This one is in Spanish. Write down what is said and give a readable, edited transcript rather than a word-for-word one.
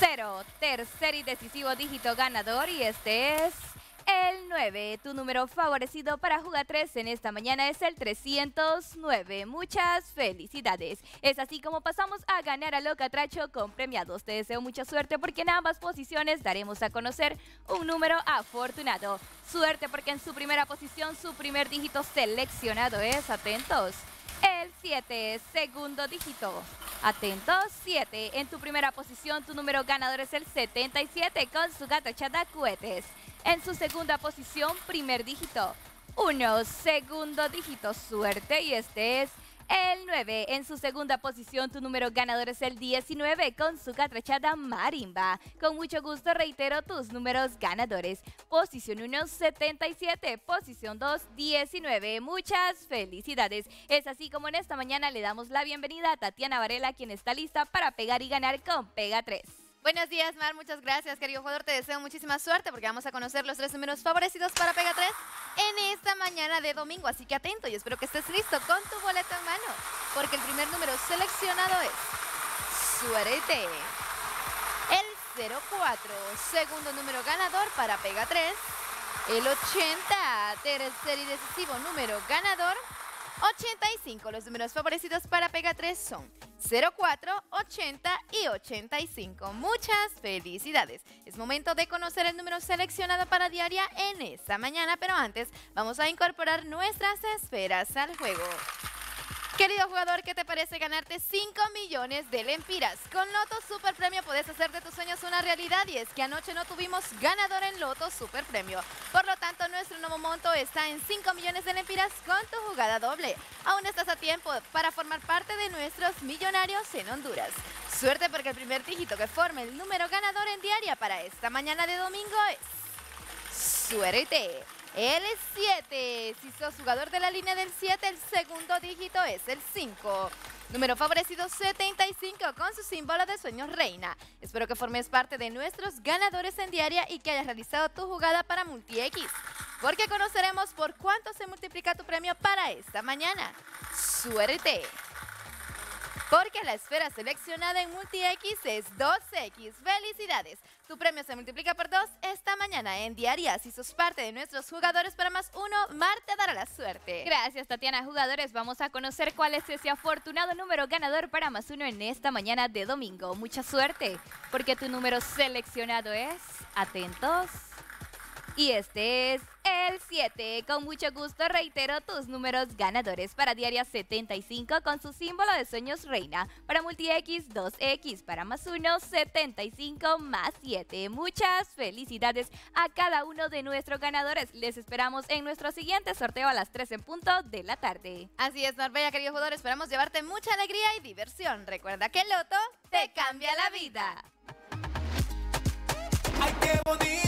0. Tercer y decisivo dígito ganador y este es el 9. Tu número favorecido para Juga 3 en esta mañana es el 309. Muchas felicidades. Es así como pasamos a ganar a Locatracho con premiados. Te deseo mucha suerte porque en ambas posiciones daremos a conocer un número afortunado. Suerte porque en su primera posición, su primer dígito seleccionado es, atentos, el 7, segundo dígito. Atentos, 7. En tu primera posición, tu número ganador es el 77 con su gata chata Cohetes. En su segunda posición, primer dígito, 1, segundo dígito, suerte, y este es el 9. En su segunda posición, tu número ganador es el 19 con su catrachada Marimba. Con mucho gusto reitero tus números ganadores. Posición 1, 77. Posición 2, 19. Muchas felicidades. Es así como en esta mañana le damos la bienvenida a Tatiana Varela, quien está lista para pegar y ganar con Pega 3. Buenos días, Mar, muchas gracias, querido jugador. Te deseo muchísima suerte porque vamos a conocer los tres números favorecidos para Pega 3 en esta mañana de domingo. Así que atento y espero que estés listo con tu boleto en mano, porque el primer número seleccionado es suerte, el 04. Segundo número ganador para Pega 3, el 80. Tercer y decisivo número ganador, 85. Los números favorecidos para Pega 3 son 04, 80 y 85. Muchas felicidades. Es momento de conocer el número seleccionado para diaria en esta mañana, pero antes vamos a incorporar nuestras esferas al juego. Querido jugador, ¿qué te parece ganarte 5 millones de Lempiras? Con Loto Super Premio puedes hacer de tus sueños una realidad, y es que anoche no tuvimos ganador en Loto Super Premio. Por lo tanto, nuestro nuevo monto está en 5 millones de Lempiras con tu jugada doble. Aún estás a tiempo para formar parte de nuestros millonarios en Honduras. Suerte porque el primer dígito que forme el número ganador en diaria para esta mañana de domingo es suerte. El 7, si sos jugador de la línea del 7, el segundo dígito es el 5. Número favorecido 75 con su símbolo de sueños reina. Espero que formes parte de nuestros ganadores en diaria y que hayas realizado tu jugada para Multi-X, porque conoceremos por cuánto se multiplica tu premio para esta mañana. Suerte, porque la esfera seleccionada en Multi-X es 2X. ¡Felicidades! Tu premio se multiplica por 2 esta mañana en diaria. Si sos parte de nuestros jugadores para más 1, Mar te dará la suerte. Gracias, Tatiana. Jugadores, vamos a conocer cuál es ese afortunado número ganador para más 1 en esta mañana de domingo. Mucha suerte, porque tu número seleccionado es, atentos, y este es el 7. Con mucho gusto reitero tus números ganadores para diaria 75 con su símbolo de sueños reina. Para Multi-X, 2X. Para más 1, 75 más 7. Muchas felicidades a cada uno de nuestros ganadores. Les esperamos en nuestro siguiente sorteo a las 3 en punto de la tarde. Así es, Marbella, querido jugador. Esperamos llevarte mucha alegría y diversión. Recuerda que el Loto te cambia la vida. ¡Ay, qué bonito!